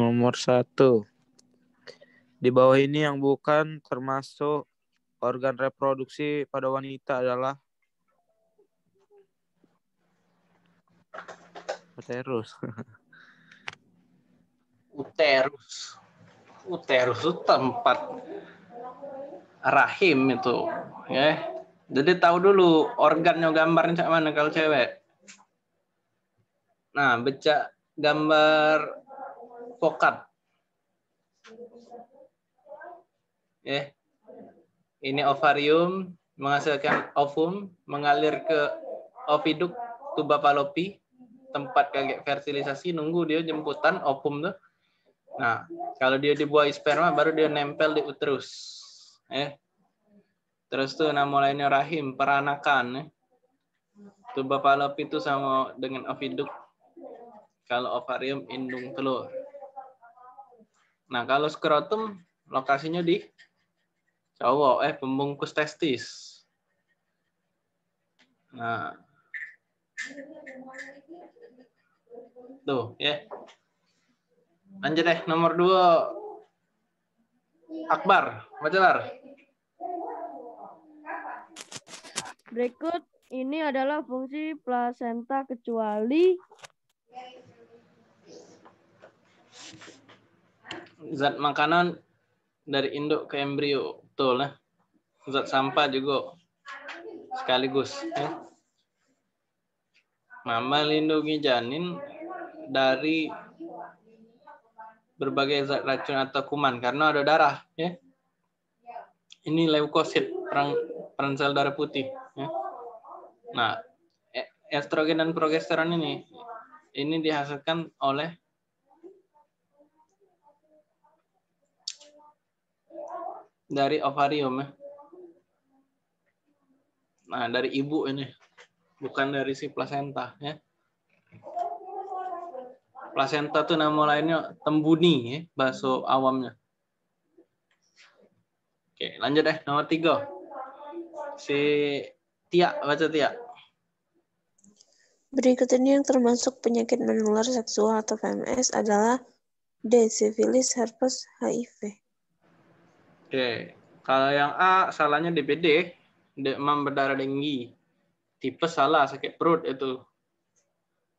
Nomor 1. Di bawah ini yang bukan termasuk organ reproduksi pada wanita adalah uterus. Uterus itu tempat rahim itu, ya. Jadi tahu dulu organnya gambarnya cak mana kalau cewek. Nah, becak gambar pokat. Ya. Ini ovarium menghasilkan ovum, mengalir ke oviduk, tuba falopi, tempat kaget fertilisasi, nunggu dia jemputan ovum tuh. Nah, kalau dia dibuahi sperma baru dia nempel di uterus. Terus tuh nah mulainya rahim, peranakan. Tuba falopi itu sama dengan oviduk. Kalau ovarium indung telur. Nah, kalau skrotum lokasinya di cowok, pembungkus testis. Nah. Tuh, ya. Lanjut deh, nomor 2. Akbar, Bacalar. Berikut ini adalah fungsi plasenta kecuali zat makanan dari induk ke embrio, betul lah. Zat sampah juga sekaligus. Mama lindungi janin dari berbagai zat racun atau kuman karena ada darah. Ini leukosit, peran sel darah putih. Nah, estrogen dan progesteron ini dihasilkan oleh dari ovarium. Nah, dari ibu ini. Bukan dari si plasenta, ya. Plasenta tuh nama lainnya tembuni, ya, bahasa awamnya. Oke, lanjut deh nomor 3. Si Tia, baca Tia. Berikut ini yang termasuk penyakit menular seksual atau PMS adalah D, sifilis, herpes, HIV. Oke, kalau yang A salahnya DBD, demam berdarah denggi. Tipes salah, sakit perut itu.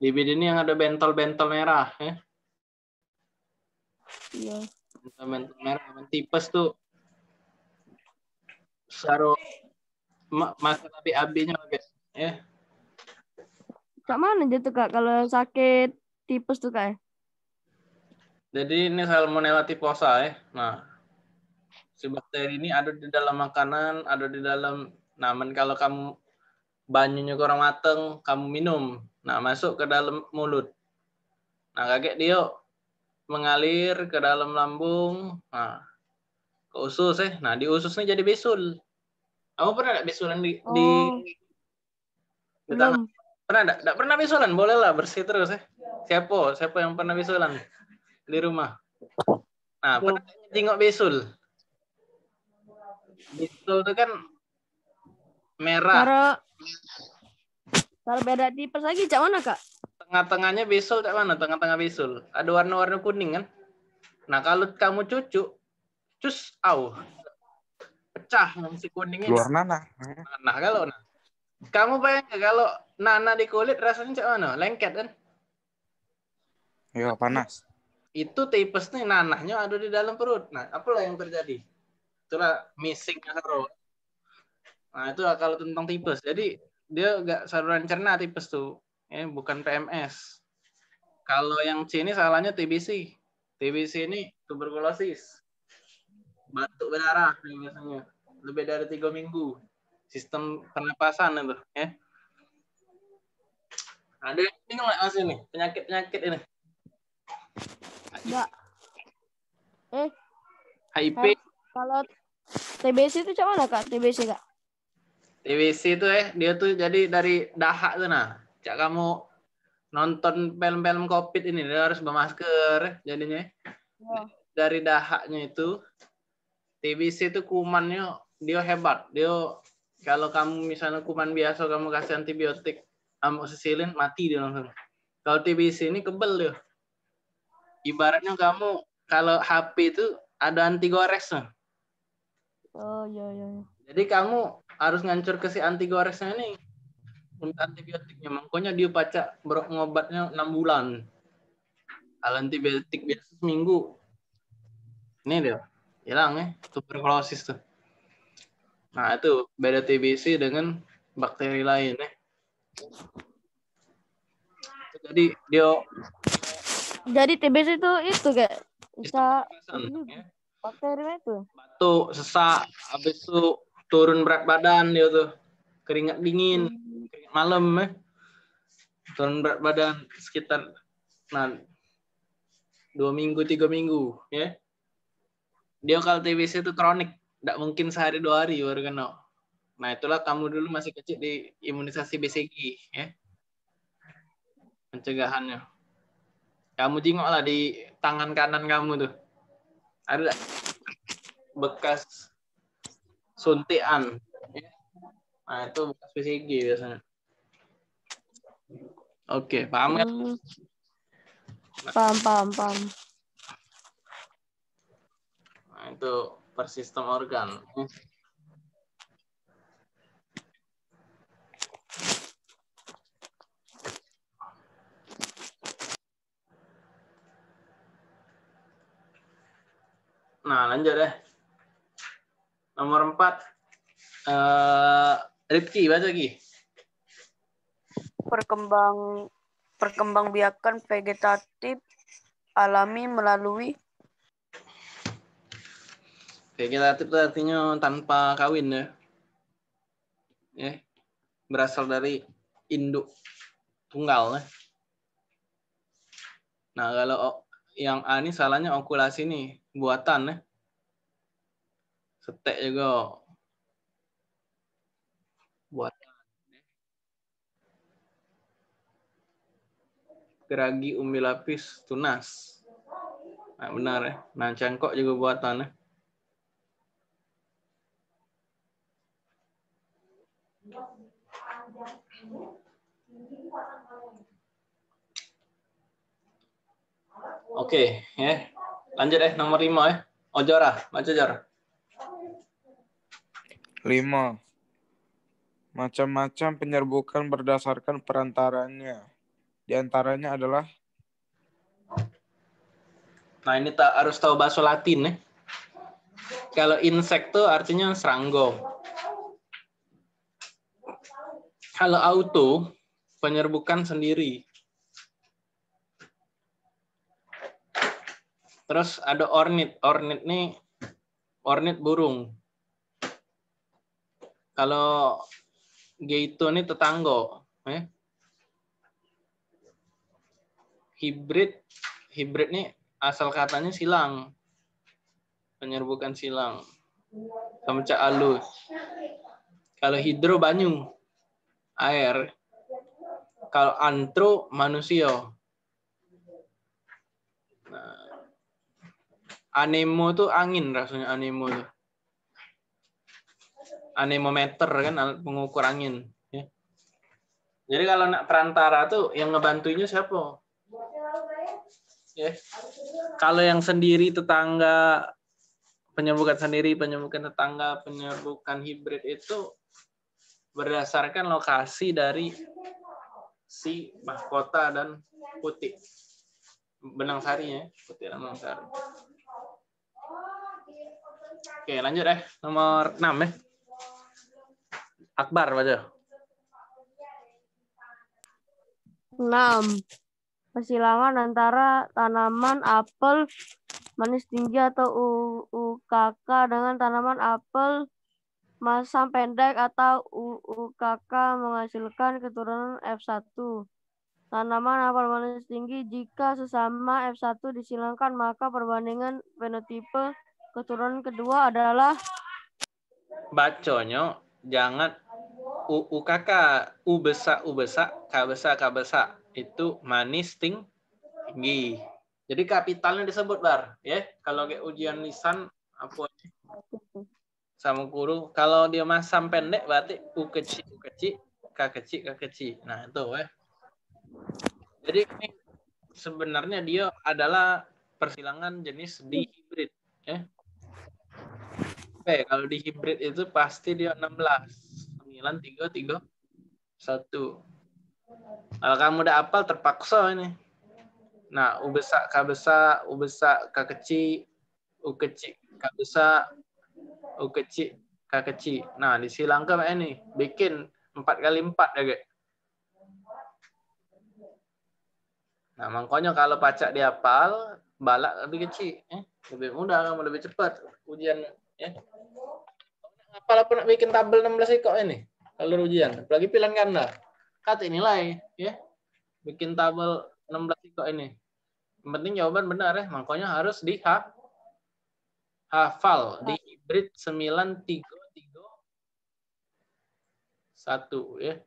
DBD ini yang ada bentol-bentol merah, ya. Iya. Bentol merah, tipes tuh. Saro masalah BAB-nya, guys, ya. Kak mana jatuh Kak kalau sakit tipes tuh Kak? Jadi ini Salmonella tiposa, ya. Nah, si bakteri ini ada di dalam makanan, ada di dalam namun kalau kamu banyunya kurang mateng, kamu minum, nah masuk ke dalam mulut, nah kaget dia mengalir ke dalam lambung, nah ke usus, nah di ususnya jadi bisul. Kamu pernah nggak bisulan di tangan? Pernah nggak pernah bisulan? Boleh lah, bersih terus, siapa yang pernah bisulan di rumah? Nah, pernah tengok bisul? Bisul itu kan merah. Kalau beda tipes lagi, cak mana Kak? Tengah-tengahnya bisul, cak mana? Tengah-tengah bisul. Ada warna-warna kuning kan? Nah, kalau kamu cucuk, cus, au. Pecah si kuningnya. Keluar nanah. Nah, kalau nah. Kamu bayangkan kalau nanah di kulit rasanya cak mana? Lengket kan? Iya, panas. Itu tipes nih, nanahnya ada di dalam perut. Nah, apalah yang terjadi? Itulah missing arrow. Nah, itu kalau tentang tipes. Jadi, dia nggak saluran cerna tipes tuh. Bukan PMS. Kalau yang C ini salahnya TBC. TBC ini tuberkulosis. Batuk berdarah biasanya. Lebih dari 3 minggu. Sistem pernapasan itu. Ya. Ada yang bingung nggak mas ini? Penyakit-penyakit ini. Nggak. HIV. Kalau TBC itu cuma mana Kak? TBC Kak? TBC itu dia tuh jadi dari dahak tuh nah. Cak kamu nonton film-film Covid ini dia harus bermasker jadinya. Ya. Dari dahaknya itu TBC itu kumannya dia hebat. Dia kalau kamu misalnya kuman biasa kamu kasih antibiotik amoxicillin mati dia langsung. Kalau TBC ini kebel dia. Ibaratnya kamu kalau HP itu ada anti goresnya. Oh iya iya. Jadi kamu harus ngancur ke si anti goresnya nih untuk antibiotiknya. Makanya dia baca ngobatnya 6 bulan. Kalau antibiotik biasa seminggu. Ini dia hilang ya, tuberkulosis tuh. Nah, itu beda TBC dengan bakteri lain ya. Jadi dia TBC itu kayak bisa ya. Bakterinya itu batuk, sesak, habis itu turun berat badan dia tuh. Keringat dingin, keringat malam ya. Turun berat badan sekitar nah 2 minggu 3 minggu ya. Dia kalau TBC itu kronik, tidak mungkin sehari 2 hari baru kena. Nah itulah kamu dulu masih kecil di imunisasi BCG ya, pencegahannya. Kamu jengoklah di tangan kanan kamu tuh ada bekas suntikan. Ya. Nah itu bekas BCG biasanya. Oke, paham kan? Paham. Nah, itu per sistem organ. Nah, lanjut deh. Nomor 4. Rifki, baca lagi. Perkembangbiakan vegetatif alami melalui vegetatif itu artinya tanpa kawin ya. Ya. Berasal dari induk tunggal ya. Nah, kalau yang A ini salahnya okulasi nih, buatan ya. Setek juga. Buatan. Geragi umbi lapis tunas. Nah, benar ya. Nah, cangkok juga buatan ya. Oke, ya. Lanjut deh nomor 5 ya. Ojora, baca Jor. 5. Macam-macam penyerbukan berdasarkan perantaranya. Di antaranya adalah. Nah, ini harus tahu bahasa Latin ya. Kalau insek tuh artinya serangga. Kalau auto, penyerbukan sendiri. Terus ada ornit. Ornit nih, ornit burung. Kalau gaito nih tetanggo. Hibrid. Hibrid nih asal katanya silang. Penyerbukan silang. Kemecah alus. Kalau hidro, banyu. Air. Kalau antro, manusia. Nah, anemo tuh angin rasanya, anemo tuh. Anemometer kan alat pengukur angin. Ya. Jadi kalau nak perantara tuh yang ngebantuinya siapa? Ya. Kalau yang sendiri tetangga, penyerbukan sendiri, penyerbukan tetangga, penyerbukan hibrid itu berdasarkan lokasi dari si mahkota dan putih benang sarinya, putih dan benang sari. Oke, lanjut deh nomor 6 ya. Akbar baca. 6. Persilangan antara tanaman apel manis tinggi atau UKK dengan tanaman apel masam pendek atau UKK menghasilkan keturunan F1. Tanaman apel manis tinggi jika sesama F1 disilangkan maka perbandingan fenotipe keturunan kedua adalah. Baconyo jangan UKK, U besar, K besar itu manis tinggi. Jadi kapitalnya disebut bar, ya. Kalau kayak ujian lisan apa? Sama guru, kalau dia masam pendek berarti U kecil, K kecil. Nah, itu ya. Jadi ini sebenarnya dia adalah persilangan jenis dihibrid. Ya. Oke, kalau dihibrid itu pasti dia 16. 9, 3, 3, 1. Kalau kamu udah apal terpaksa ini. Nah, U besar, K besar, U besar, K kecil, U kecil, K besar, U kecil, K kecil. Nah, disilangkan ini. Bikin 4 kali 4 ya, guys. Nah, makanya kalau pacak dihafal, balak lebih kecil, lebih mudah, kamu lebih cepat ujian, ya. Apalagi nak bikin tabel 16 ekor ini, kalau ujian, apalagi pilihan ganda, kata nilai, ya, bikin tabel 16 ekor ini. Yang penting jawaban benar ya, makanya harus dihafal, di hibrid 9, 3, 3, 1, ya.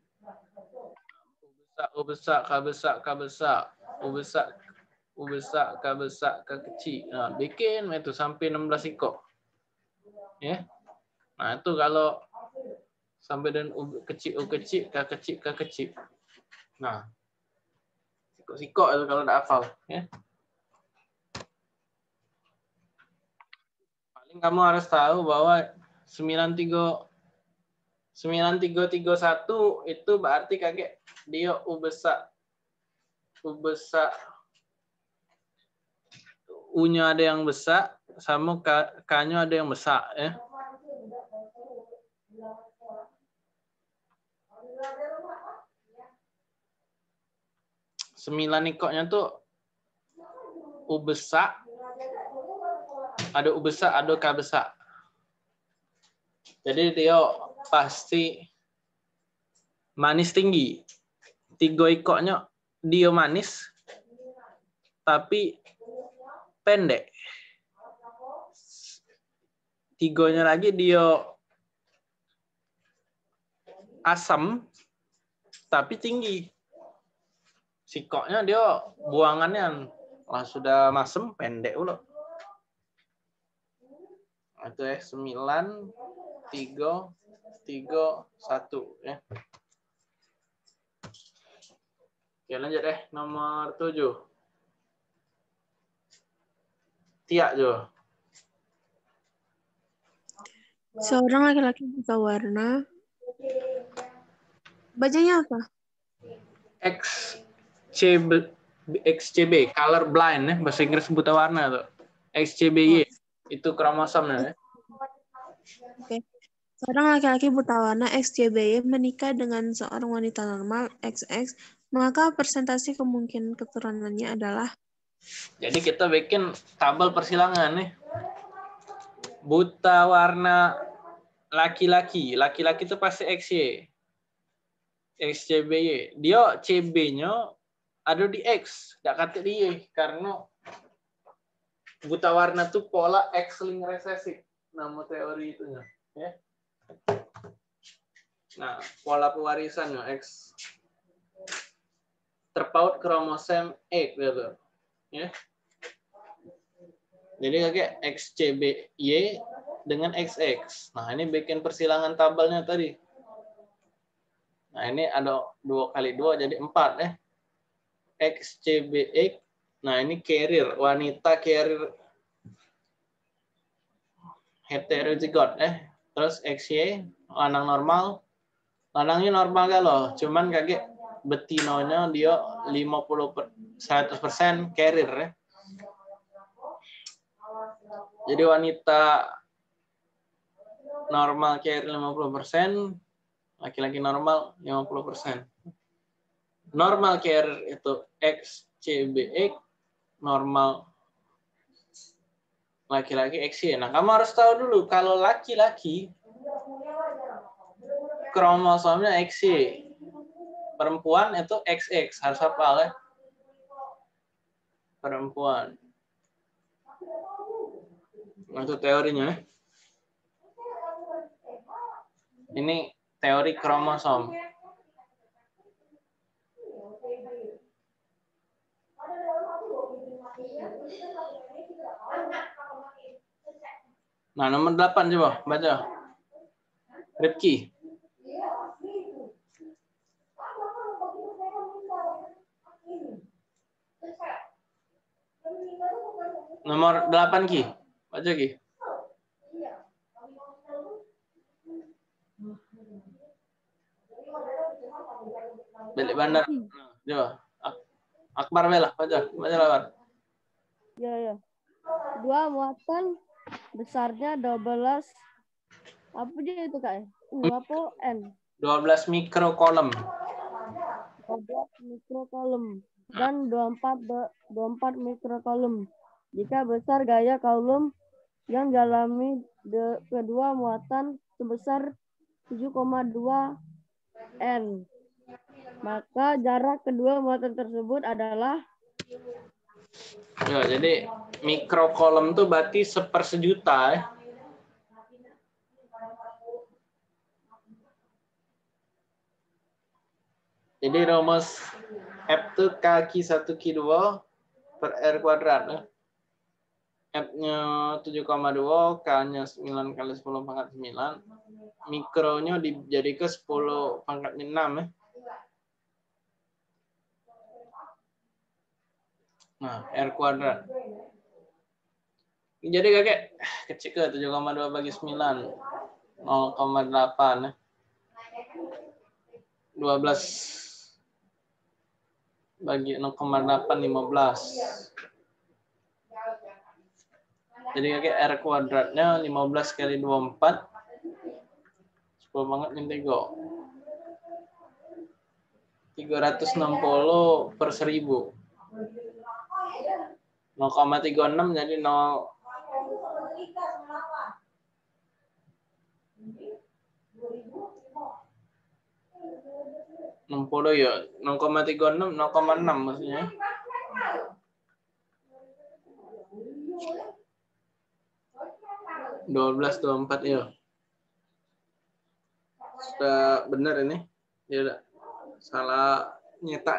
U besar, K besar, K besar, U besar, U besar, K besar, K kecil. Nah, bikin itu sampai 16 ikok. Ya. Nah, itu kalau sampai dengan U kecil, K kecil, K kecil. Nah. Sikok-sikok itu kalau enggak hafal, ya. Paling kamu harus tahu bahwa 9331 itu berarti kakek dia U besar, U-nya ada yang besar, sama K-nya ada yang besar, ya. Sembilan ikoknya tuh U besar, ada U besar, ada K besar. Jadi dia pasti manis tinggi. 3 ikoknya dia manis tapi pendek. 3-nya lagi dia asam tapi tinggi. Sikoknya dia buangannya lah sudah masem pendek ulo. Itu ya 9, 3, 3, 1 ya. Oke, lanjut deh nomor 7. Tia Jo. Seorang laki-laki buta warna. Bacanya apa? XCB, color blind ya, bahasa Inggris buta warna tuh. XCBY itu kromosomnya ya. Oke. Seorang laki-laki buta warna XCBY menikah dengan seorang wanita normal XX, maka persentase kemungkinan keturunannya adalah. Jadi kita bikin tabel persilangan nih. Buta warna laki-laki, laki-laki itu pasti XY. XCBY, dia CB-nya ada di X, tidak kata di Y karena buta warna itu pola X link resesif, nama teori itunya, ya. Nah, pola pewarisannya X terpaut kromosom X gitu. Ya. Jadi kayak XCBY dengan XX. Nah, ini bikin persilangan tabelnya tadi. Nah, ini ada 2 kali 2 jadi 4 ya. XCBY. Nah, ini carrier, wanita carrier heterozigot ya. Terus XY, lanang normal. Lanangnya normal kalau, cuman kaget betinonya dia 100% carrier ya. Jadi wanita normal carrier 50%, laki-laki normal 50%. Normal carrier itu XCBX, normal laki-laki XY. Nah, kamu harus tahu dulu kalau laki-laki kromosomnya XY, perempuan itu XX, harus hafal ya. Perempuan. Nah, itu teorinya. Ini teori kromosom. Nah, nomor 8 coba baca. Rifki. Nomor 8, Ki. Baca, Ki. Balik bandar. Coba. Akbar Bela, baca Akbar. Ya. Dua muatan besarnya 12 apa aja itu Kak? Apa N? 12 mikrokolom. 12 mikrokolom dan 24 mikrokolom. Jika besar gaya kolom yang dialami kedua muatan sebesar 7,2 N. Maka jarak kedua muatan tersebut adalah ya, jadi mikrokolom itu berarti 1/1000 ya. Jadi rumus F itu K Q1 Q2 per R kuadrat ya. F-nya 7,2, K-nya 9 kali 10 pangkat 9. Mikronya dijadikan 10 pangkat 6 ya. Nah, R kuadrat. Jadi kakek kecil ke 7,2 bagi 9. 0,8. 12 bagi 0,8, 15. Jadi kakek R kuadratnya 15 kali 24. 10 banget ini 360 per 1000. 0,36 jadi 0. Ya, 0,36, 0,6 maksudnya. (12, 24) ya. Sudah benar ini. Ya, salah nyetak.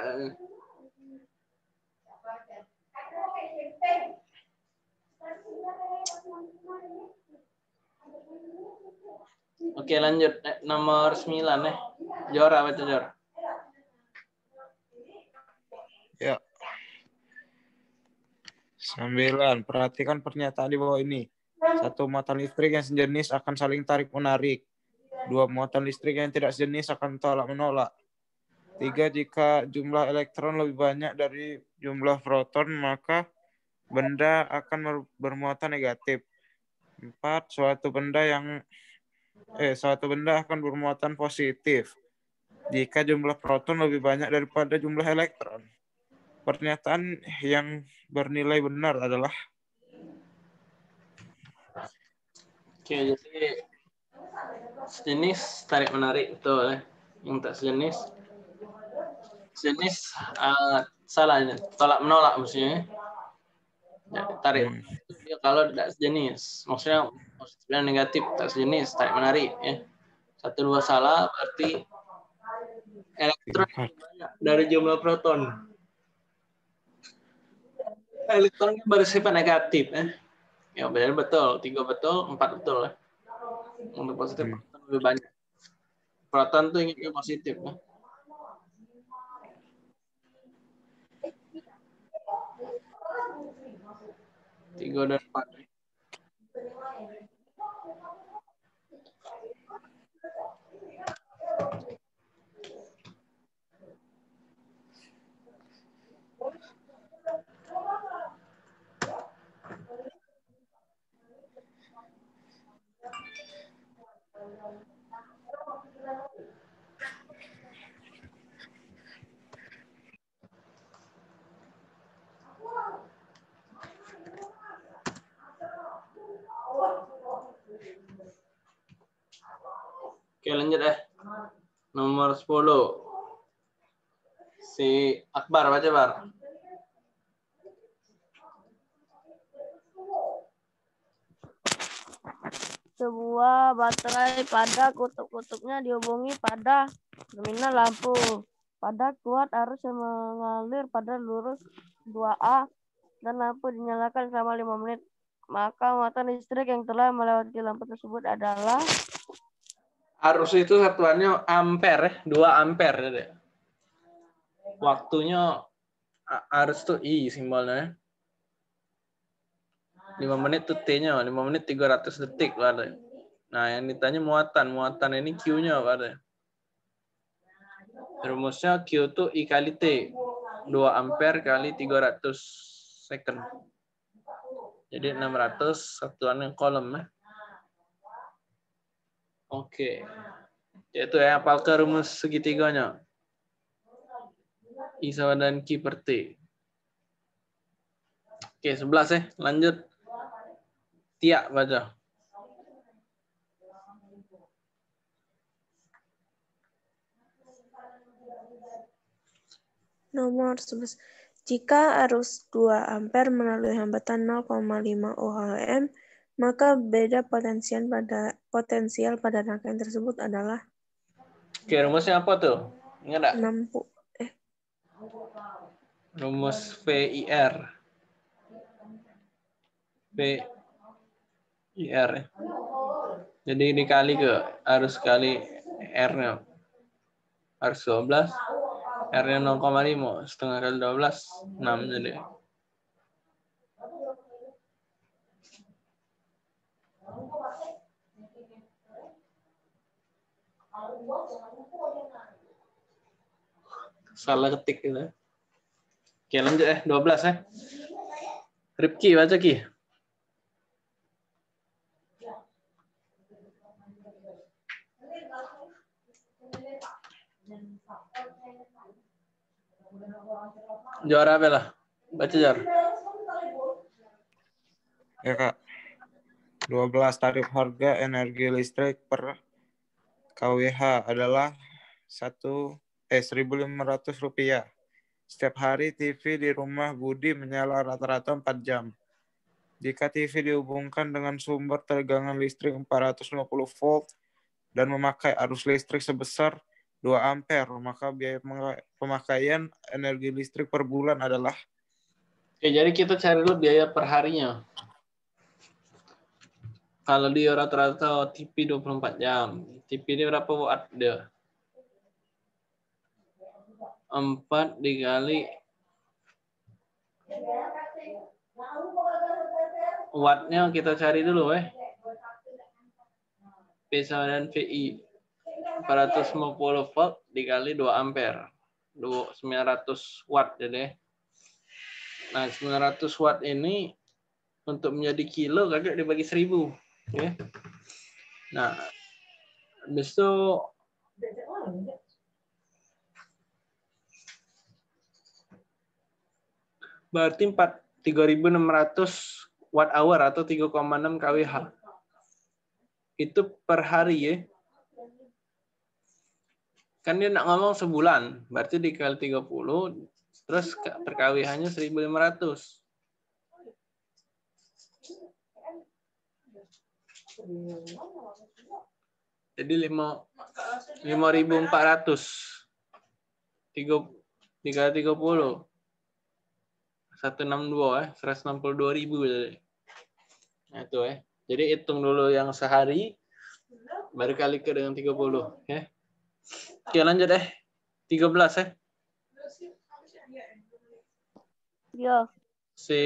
Oke, lanjut nomor 9 nih. Jora, baca Jora. Ya. 9. Perhatikan pernyataan di bawah ini. Satu muatan listrik yang sejenis akan saling tarik menarik. Dua muatan listrik yang tidak sejenis akan tolak menolak. 3. Jika jumlah elektron lebih banyak dari jumlah proton, maka benda akan bermuatan negatif. 4. Suatu benda akan bermuatan positif jika jumlah proton lebih banyak daripada jumlah elektron. Pernyataan yang bernilai benar adalah. Oke, jadi sejenis tarik menarik itu yang tak sejenis. Sejenis salah ini, tolak menolak maksudnya. Tarik ya, kalau tidak sejenis maksudnya positif dan negatif tak sejenis tarik menarik ya. 1 2 salah berarti elektron banyak dari jumlah proton, elektron bersifat negatif ya. Ya benar betul, 3 betul, 4 betul ya. Untuk positif proton lebih banyak, proton tuh inginnya positif ya. Tiga dan empat. Oke, lanjut Nomor 10. Si Akbar, baca Bar. Sebuah baterai pada kutub-kutubnya dihubungi pada dominan lampu. Pada kuat arus yang mengalir pada lurus 2A dan lampu dinyalakan selama 5 menit. Maka muatan listrik yang telah melewati lampu tersebut adalah. Arus itu satuannya ampere, 2 ampere. Deh. Waktunya arus itu I simbolnya. 5 menit tuh T-nya, 5 menit 300 detik Pak. Nah, yang ditanya muatan ini Q-nya Pak. Rumusnya Q itu I kali T, 2 ampere kali 300 second. Jadi 600 satuannya kolom. Oke. Yaitu ya, apakah rumus segitiganya? I sama dengan Q per T. Oke, 11 ya. Lanjut. Tia baca. Nomor 11. Jika arus 2 ampere melalui hambatan 0,5 Ohm, maka beda potensial pada rangkaian tersebut adalah. Oke, rumusnya apa tuh? Ingat enggak? Rumus VIR. VIR. Jadi dikali ke arus kali R-nya. Arus 12. R-nya 0,5. Setengah kali 12. 6 jadi. Salah ketik gitu. Oke, lanjut 12 . Ripki baca Ki. Juara Bella. Baca Jar. Ya, Kak. 12 tarif harga energi listrik per KWH adalah 1.500 rupiah. Setiap hari TV di rumah Budi menyala rata-rata 4 jam. Jika TV dihubungkan dengan sumber tegangan listrik 450 volt dan memakai arus listrik sebesar 2 ampere, maka biaya pemakaian energi listrik per bulan adalah. Oke, jadi kita cari dulu biaya per harinya. Kalau dia rata-rata TV 24 jam, TV ini berapa watt dia? 4 dikali wattnya kita cari dulu P sama dengan VI 450 volt dikali 2 ampere 900 watt jadi. Nah 900 watt ini untuk menjadi kilo kakak dibagi 1000 ya. Nah habis itu berarti 3.600 watt hour atau 3,6 kWh. Itu per hari ya. Kan dia nak ngomong sebulan, berarti dikali 30 terus per kWh-nya 1.500. Jadi 5.400. 3 dikali 30. 162 162.000 jadi. Nah, itu Jadi hitung dulu yang sehari baru kali ke dengan 30 ya. Oke, lanjut 13 Yo. Si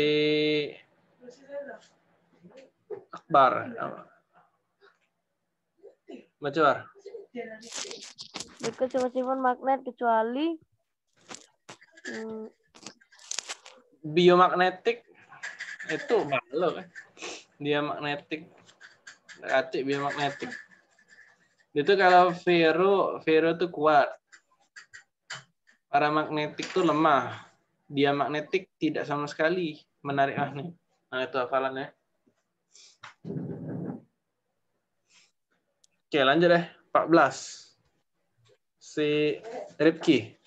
Akbar. Baca Bar. Dekat sifat magnet kecuali biomagnetik itu balok dia magnetik berarti biomagnetik itu kalau ferro itu kuat paramagnetik itu lemah diamagnetik tidak sama sekali menarik magnet. Nah itu hafalannya. Oke lanjut 14 si Ripki.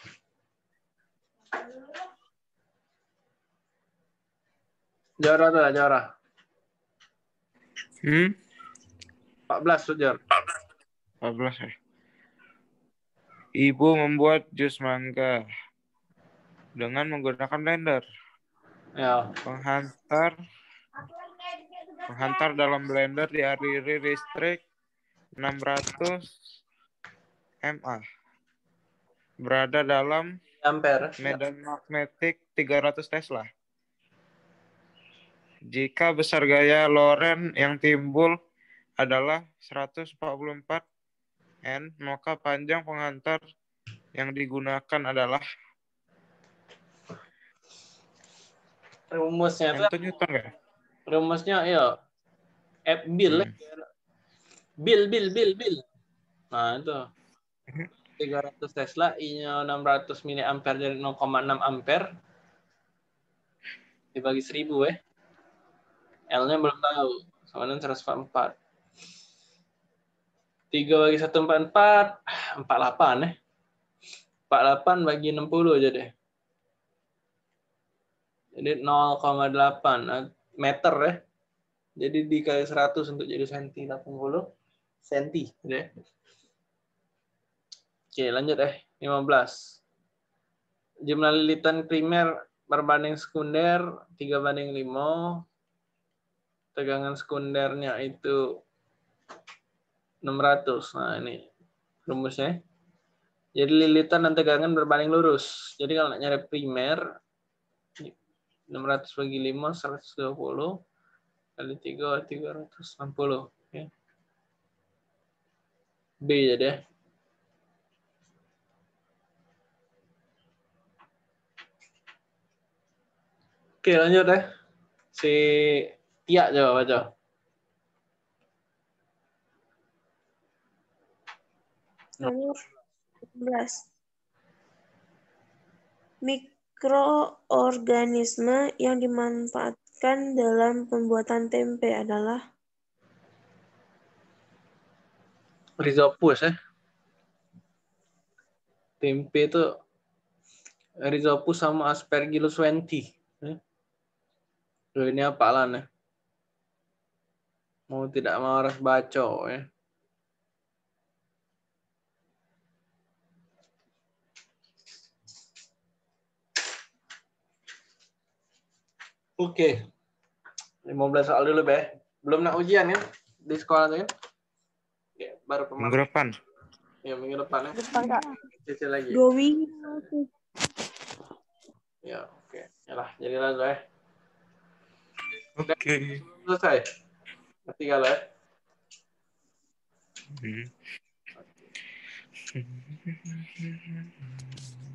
Jawara tuh, Jawara. 14 sudah. 14 Ibu membuat jus mangga dengan menggunakan blender. Ya. Penghantar dalam blender dialiri listrik 600 mA. Berada dalam ampere. Medan magnetik 300 Tesla. Jika besar gaya Lorentz yang timbul adalah 144 N, maka panjang pengantar yang digunakan adalah rumusnya itu Newton, ya? Rumusnya ya F bil, bil. Nah itu 300 Tesla, I-nya 600 miliampere jadi 0,6 ampere dibagi 1000 ya. L-nya belum tahu, sama dengan 144. 3 bagi 144, 48 ya. 48 bagi 60 aja deh. Jadi 0,8 meter ya. Jadi dikali 100 untuk jadi senti, 80 senti deh. Oke, lanjut 15. Jumlah lilitan primer berbanding sekunder 3:5. Tegangan sekundernya itu 600. Nah, ini rumusnya. Jadi lilitan dan tegangan berbanding lurus. Jadi kalau nyari primer 600 bagi 5, 120 kali 3, 360. Ya. B ya deh. Oke, lanjut deh. Si Tia coba baca. Nomor 11. Mikroorganisme yang dimanfaatkan dalam pembuatan tempe adalah Rizopus ya. Tempe itu Rizopus sama Aspergillus wenti. Duh, ini apalan ya? Mau tidak mau harus baca ya. Oke. 15 soal dulu, Beh. Belum nak ujian ya? Di sekolah tuh ya? Oke, baru pemanasan. Minggu depan. Ya, minggu depan ya. Cici lagi. 2 minggu. Ya, oke. Yalah, jadi langsung ya. Oke. Selesai. Nanti kalau ya.